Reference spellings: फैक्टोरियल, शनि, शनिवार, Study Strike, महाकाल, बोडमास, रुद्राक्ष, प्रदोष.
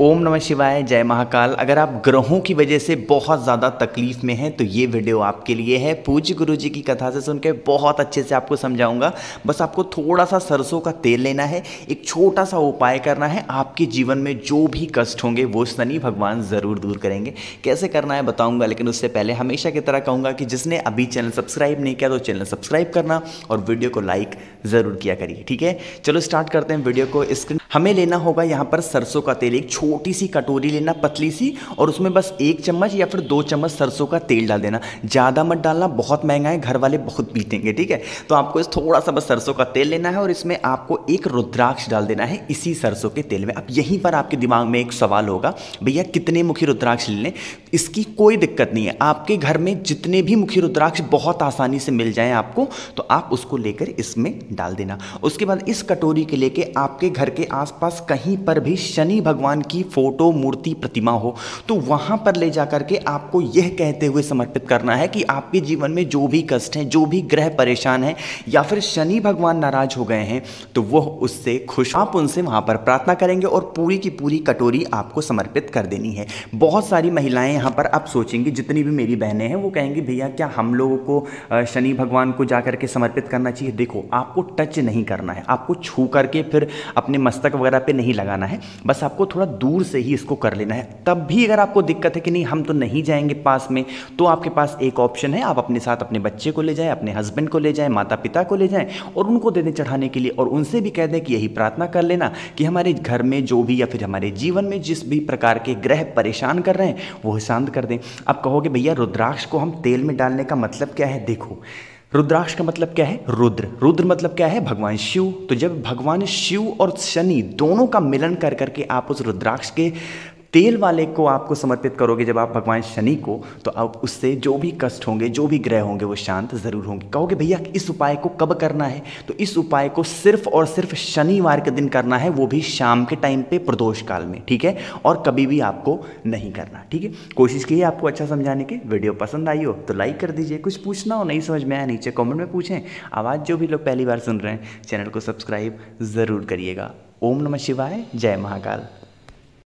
ओम नमः शिवाय, जय महाकाल। अगर आप ग्रहों की वजह से बहुत ज़्यादा तकलीफ में हैं तो ये वीडियो आपके लिए है। पूज्य गुरुजी की कथा से सुनकर बहुत अच्छे से आपको समझाऊंगा। बस आपको थोड़ा सा सरसों का तेल लेना है, एक छोटा सा उपाय करना है। आपके जीवन में जो भी कष्ट होंगे वो शनि भगवान ज़रूर दूर करेंगे। कैसे करना है बताऊँगा, लेकिन उससे पहले हमेशा की तरह कहूँगा कि जिसने अभी चैनल सब्सक्राइब नहीं किया तो चैनल सब्सक्राइब करना और वीडियो को लाइक ज़रूर किया करिए, ठीक है। चलो स्टार्ट करते हैं वीडियो को। स्क्रीन हमें लेना होगा यहाँ पर सरसों का तेल, एक छोटी सी कटोरी लेना, पतली सी, और उसमें बस 1 चम्मच या फिर 2 चम्मच सरसों का तेल डाल देना। ज़्यादा मत डालना, बहुत महंगा है, घर वाले बहुत पीटेंगे, ठीक है। तो आपको इस थोड़ा सा बस सरसों का तेल लेना है और इसमें आपको एक रुद्राक्ष डाल देना है, इसी सरसों के तेल में। अब यहीं पर आपके दिमाग में एक सवाल होगा, भैया कितने मुखी रुद्राक्ष लेने? इसकी कोई दिक्कत नहीं है, आपके घर में जितने भी मुखी रुद्राक्ष बहुत आसानी से मिल जाएँ आपको, तो आप उसको लेकर इसमें डाल देना। उसके बाद इस कटोरी के लेके आपके घर के आसपास कहीं पर भी शनि भगवान की फोटो, मूर्ति, प्रतिमा हो तो वहां पर ले जाकर के आपको यह कहते हुए समर्पित करना है कि आपके जीवन में जो भी कष्ट हैं, जो भी ग्रह परेशान हैं या फिर शनि भगवान नाराज हो गए हैं तो वह उससे खुश, आप उनसे वहां पर प्रार्थना करेंगे और पूरी की पूरी कटोरी आपको समर्पित कर देनी है। बहुत सारी महिलाएं यहां पर, आप सोचेंगे जितनी भी मेरी बहनें हैं वो कहेंगी भैया क्या हम लोगों को शनि भगवान को जाकर के समर्पित करना चाहिए? देखो, आपको टच नहीं करना है, आपको छू करके फिर अपने मस्तक वगैरह पे नहीं लगाना है, बस आपको थोड़ा दूर से ही इसको कर लेना है। तब भी अगर आपको दिक्कत है कि नहीं हम तो नहीं जाएंगे पास में, तो आपके पास एक ऑप्शन है, आप अपने साथ अपने बच्चे को ले जाएं, अपने हस्बैंड को ले जाएं, माता पिता को ले जाएं और उनको दे दें चढ़ाने के लिए, और उनसे भी कह दें कि यही प्रार्थना कर लेना कि हमारे घर में जो भी या फिर हमारे जीवन में जिस भी प्रकार के ग्रह परेशान कर रहे हैं वो शांत कर दें। आप कहोगे भैया रुद्राक्ष को हम तेल में डालने का मतलब क्या है? देखो, रुद्राक्ष का मतलब क्या है? रुद्र, रुद्र मतलब क्या है? भगवान शिव। तो जब भगवान शिव और शनि दोनों का मिलन कर करके आप उस रुद्राक्ष के तेल वाले को आपको समर्पित करोगे, जब आप भगवान शनि को, तो आप उससे जो भी कष्ट होंगे, जो भी ग्रह होंगे वो शांत ज़रूर होंगे। कहोगे भैया इस उपाय को कब करना है? तो इस उपाय को सिर्फ और सिर्फ शनिवार के दिन करना है, वो भी शाम के टाइम पे, प्रदोष काल में, ठीक है। और कभी भी आपको नहीं करना, ठीक है। कोशिश की है आपको अच्छा समझाने की। वीडियो पसंद आई हो तो लाइक कर दीजिए। कुछ पूछना हो, नहीं समझ में आया, नीचे कॉमेंट में पूछें। आवाज़ जो भी लोग पहली बार सुन रहे हैं, चैनल को सब्सक्राइब ज़रूर करिएगा। ओम नमः शिवाय, जय महाकाल।